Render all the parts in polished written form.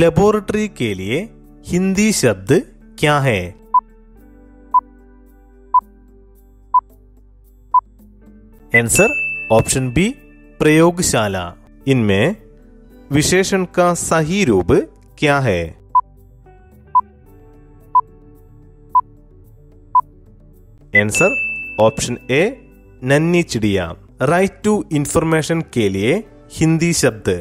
Laboratory के लिए हिंदी शब्द क्या है? आंसर ऑप्शन बी प्रयोगशाला। इनमें विशेषण का सही रूप क्या है? आंसर ऑप्शन ए नन्ही चिड़िया। राइट टू इंफॉर्मेशन के लिए हिंदी शब्द।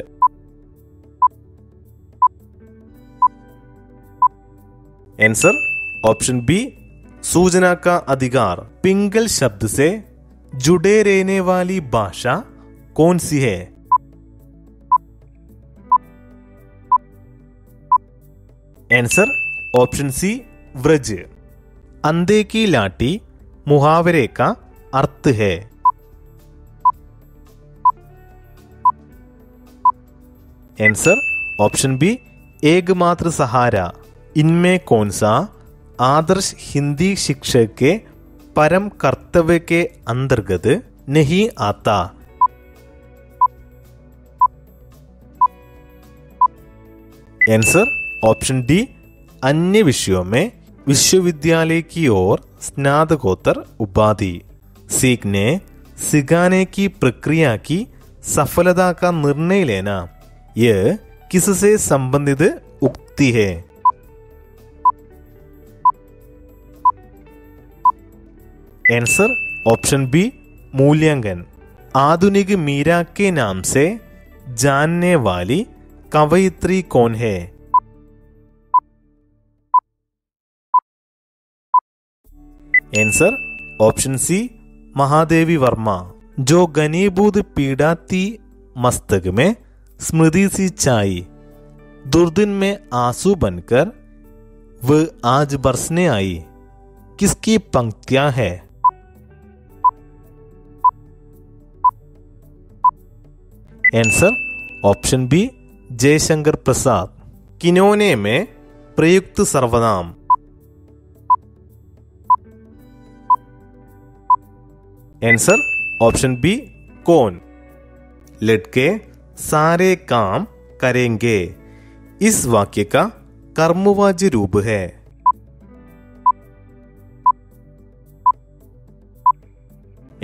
आंसर ऑप्शन बी सूचना का अधिकार। पिंगल शब्द से जुड़े रहने वाली भाषा कौन सी है? Answer option C Vraj. अंधे की लाठी मुहावरे का अर्थ है। आंसर ऑप्शन बी एकमात्र सहारा। इनमें कौन सा आदर्श हिंदी शिक्षक के परम कर्तव्य के अंतर्गत नहीं आता? आंसर ऑप्शन डी अन्य विषयों में विश्वविद्यालय की ओर स्नातकोत्तर उपाधि। सीखने सिखाने की प्रक्रिया की सफलता का निर्णय लेना यह किससे संबंधित उक्ति है? आंसर ऑप्शन बी मूल्यांकन। आधुनिक मीरा के नाम से जानने वाली कवयित्री कौन है? Answer option C Mahadevi Verma. जो घनीभूत पीड़ा थी मस्तक में स्मृति सी छाई, दुर्दिन में आंसू बनकर वह आज बरसने आई, किसकी पंक्तियां है? Answer option B Jaishankar Prasad. किन्होंने में प्रयुक्त सर्वनाम। आंसर ऑप्शन बी कौन। लटके सारे काम करेंगे इस वाक्य का कर्मवाची रूप है।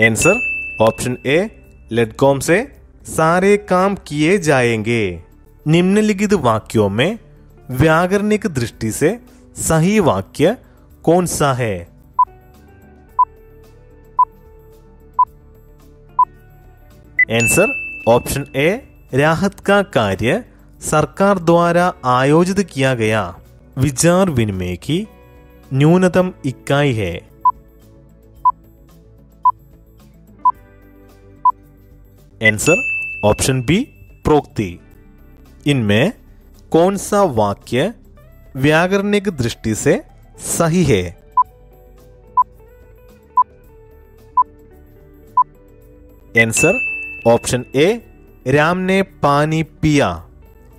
आंसर ऑप्शन ए लटकों से सारे काम किए जाएंगे। निम्नलिखित वाक्यों में व्याकरणिक दृष्टि से सही वाक्य कौन सा है? आंसर ऑप्शन ए राहत का कार्य सरकार द्वारा आयोजित किया गया विचार विनिमय की न्यूनतम इकाई है। आंसर ऑप्शन बी प्रोक्ति। इनमें कौन सा वाक्य व्याकरणिक दृष्टि से सही है? आंसर ऑप्शन ए राम ने पानी पिया।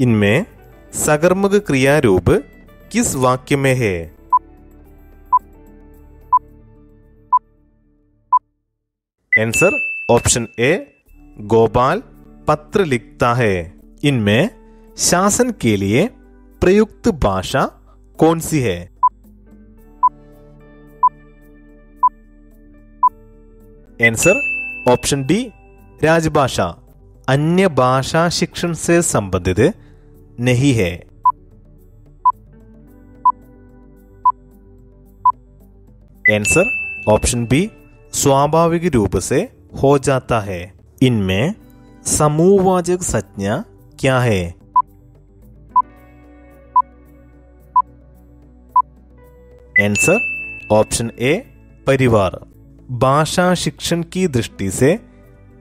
इनमें सकर्मक क्रिया रूप किस वाक्य में है? आंसर ऑप्शन ए गोपाल पत्र लिखता है। इनमें शासन के लिए प्रयुक्त भाषा कौन सी है? आंसर ऑप्शन डी राजभाषा। अन्य भाषा शिक्षण से संबंधित नहीं है। आंसर ऑप्शन बी स्वाभाविक रूप से हो जाता है। इनमें समूहवाचक संज्ञा क्या है? आंसर ऑप्शन ए परिवार। भाषा शिक्षण की दृष्टि से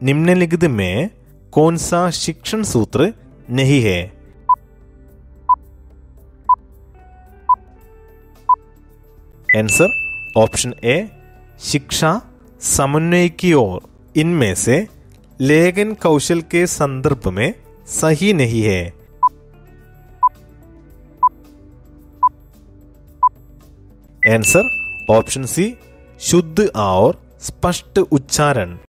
निम्नलिखित में कौन सा शिक्षण सूत्र नहीं है? आंसर ऑप्शन ए शिक्षा समन्वय की ओर। इनमें से लेखन कौशल के संदर्भ में सही नहीं है। आंसर ऑप्शन सी शुद्ध और स्पष्ट उच्चारण।